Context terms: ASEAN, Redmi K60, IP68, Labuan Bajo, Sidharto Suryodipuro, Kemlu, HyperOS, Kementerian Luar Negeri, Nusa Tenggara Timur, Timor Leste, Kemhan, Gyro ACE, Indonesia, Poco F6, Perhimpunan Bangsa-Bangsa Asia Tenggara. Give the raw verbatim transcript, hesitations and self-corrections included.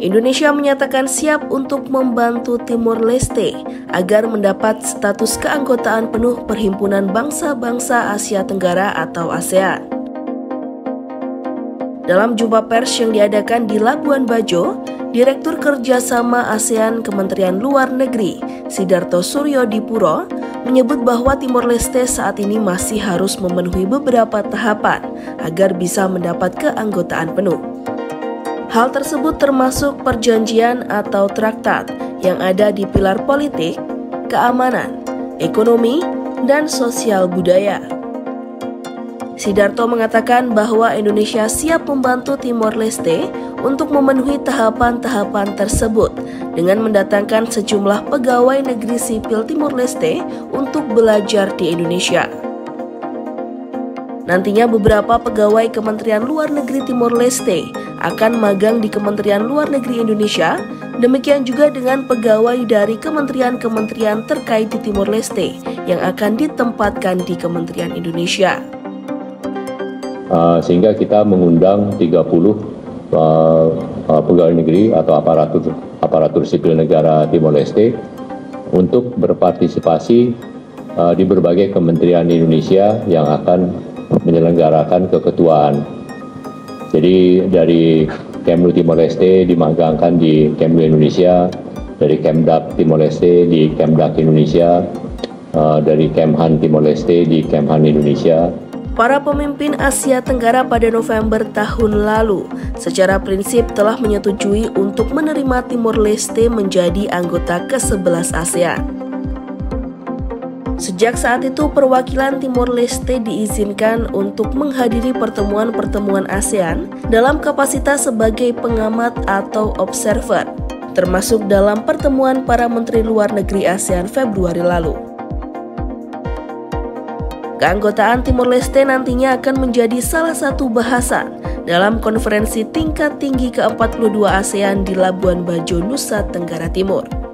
Indonesia menyatakan siap untuk membantu Timor Leste agar mendapat status keanggotaan penuh Perhimpunan Bangsa-Bangsa Asia Tenggara atau ASEAN. Dalam jumpa pers yang diadakan di Labuan Bajo, Direktur Kerjasama ASEAN Kementerian Luar Negeri, Sidharto Suryodipuro, menyebut bahwa Timor Leste saat ini masih harus memenuhi beberapa tahapan agar bisa mendapat keanggotaan penuh. Hal tersebut termasuk perjanjian atau traktat yang ada di pilar politik, keamanan, ekonomi, dan sosial budaya. Sidharto mengatakan bahwa Indonesia siap membantu Timor Leste untuk memenuhi tahapan-tahapan tersebut dengan mendatangkan sejumlah pegawai negeri sipil Timor Leste untuk belajar di Indonesia. Nantinya beberapa pegawai Kementerian Luar Negeri Timor Leste akan magang di Kementerian Luar Negeri Indonesia, demikian juga dengan pegawai dari kementerian-kementerian terkait di Timor Leste yang akan ditempatkan di Kementerian Indonesia. Uh, sehingga kita mengundang tiga puluh uh, uh, pegawai negeri atau aparatur aparatur sipil negara Timor Leste untuk berpartisipasi uh, di berbagai kementerian Indonesia yang akan menyelenggarakan keketuaan. Jadi dari Kemlu Timor Leste dimagangkan di Kemlu Indonesia, dari Kemdak Timor Leste di Kemdak Indonesia, uh, dari Kemhan Timor Leste di Kemhan Indonesia. Para pemimpin Asia Tenggara pada November tahun lalu secara prinsip telah menyetujui untuk menerima Timor Leste menjadi anggota kesebelas ASEAN. Sejak saat itu, perwakilan Timor Leste diizinkan untuk menghadiri pertemuan-pertemuan ASEAN dalam kapasitas sebagai pengamat atau observer, termasuk dalam pertemuan para menteri luar negeri ASEAN Februari lalu. Keanggotaan Timor Leste nantinya akan menjadi salah satu bahasan dalam konferensi tingkat tinggi ke empat puluh dua ASEAN di Labuan Bajo, Nusa Tenggara Timur.